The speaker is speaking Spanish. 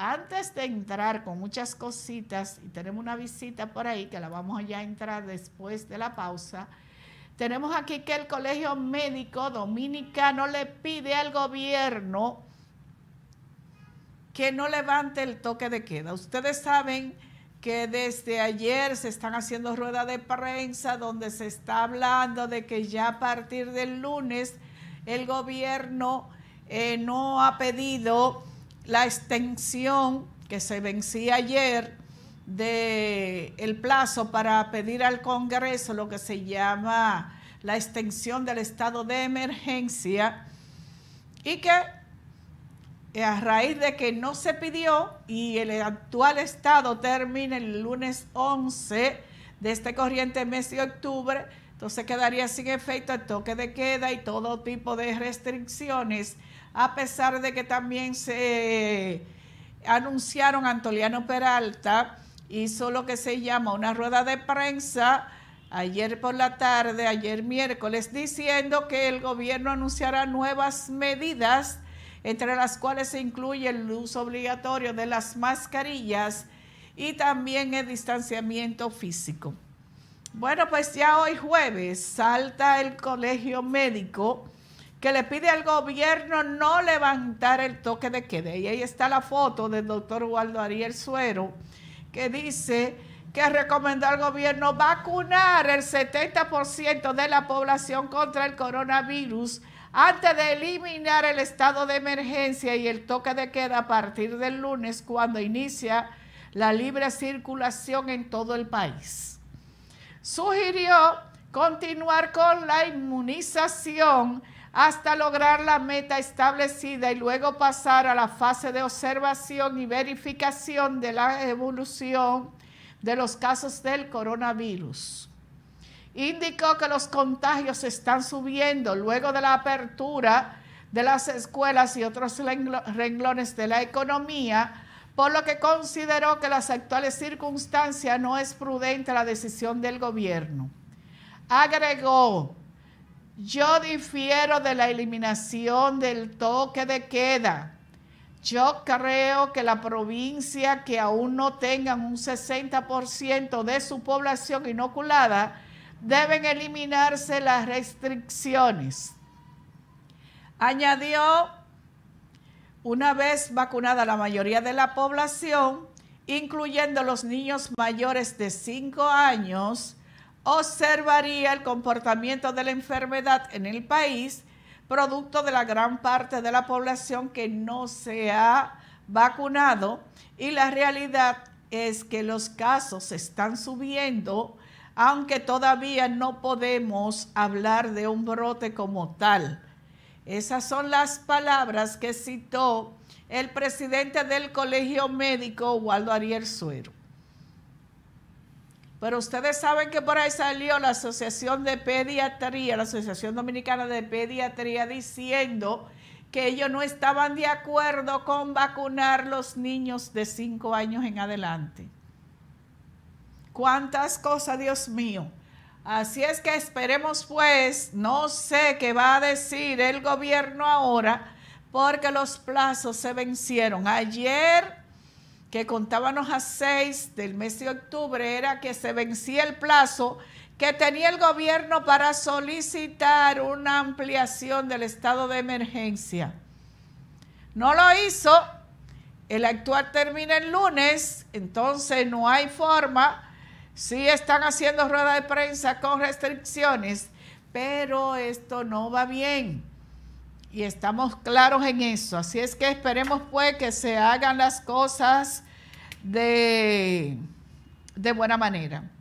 Antes de entrar con muchas cositas, y tenemos una visita por ahí que la vamos ya a entrar después de la pausa, tenemos aquí que el Colegio Médico Dominicano le pide al gobierno que no levante el toque de queda. Ustedes saben que desde ayer se están haciendo ruedas de prensa donde se está hablando de que ya a partir del lunes el gobierno no ha pedido la extensión que se vencía ayer del plazo para pedir al Congreso lo que se llama la extensión del estado de emergencia, y que a raíz de que no se pidió y el actual estado termina el lunes 11 de este corriente mes de octubre, entonces quedaría sin efecto el toque de queda y todo tipo de restricciones, a pesar de que también se anunciaron. Antoliano Peralta hizo lo que se llama una rueda de prensa ayer por la tarde, ayer miércoles, diciendo que el gobierno anunciará nuevas medidas, entre las cuales se incluye el uso obligatorio de las mascarillas y también el distanciamiento físico. Bueno, pues ya hoy jueves salta el Colegio Médico que le pide al gobierno no levantar el toque de queda. Y ahí está la foto del doctor Waldo Ariel Suero, que dice que recomendó al gobierno vacunar el 70% de la población contra el coronavirus antes de eliminar el estado de emergencia y el toque de queda a partir del lunes, cuando inicia la libre circulación en todo el país. Sugirió continuar con la inmunización hasta lograr la meta establecida y luego pasar a la fase de observación y verificación de la evolución de los casos del coronavirus. Indicó que los contagios están subiendo luego de la apertura de las escuelas y otros renglones de la economía, por lo que consideró que en las actuales circunstancias no es prudente la decisión del gobierno. Agregó: yo difiero de la eliminación del toque de queda. Yo creo que la provincia que aún no tengan un 60% de su población inoculada deben eliminarse las restricciones. Añadió, una vez vacunada la mayoría de la población, incluyendo los niños mayores de 5 años, observaría el comportamiento de la enfermedad en el país, producto de la gran parte de la población que no se ha vacunado, y la realidad es que los casos están subiendo, aunque todavía no podemos hablar de un brote como tal. Esas son las palabras que citó el presidente del Colegio Médico, Waldo Ariel Suero. Pero ustedes saben que por ahí salió la Asociación de Pediatría, la Asociación Dominicana de Pediatría, diciendo que ellos no estaban de acuerdo con vacunar los niños de 5 años en adelante. ¿Cuántas cosas, Dios mío? Así es que esperemos, pues, no sé qué va a decir el gobierno ahora, porque los plazos se vencieron. Ayer, que contábamos a 6 del mes de octubre, era que se vencía el plazo que tenía el gobierno para solicitar una ampliación del estado de emergencia. No lo hizo, el actual termina el lunes, entonces no hay forma. Sí están haciendo rueda de prensa con restricciones, pero esto no va bien. Y estamos claros en eso. Así es que esperemos, pues, que se hagan las cosas de buena manera.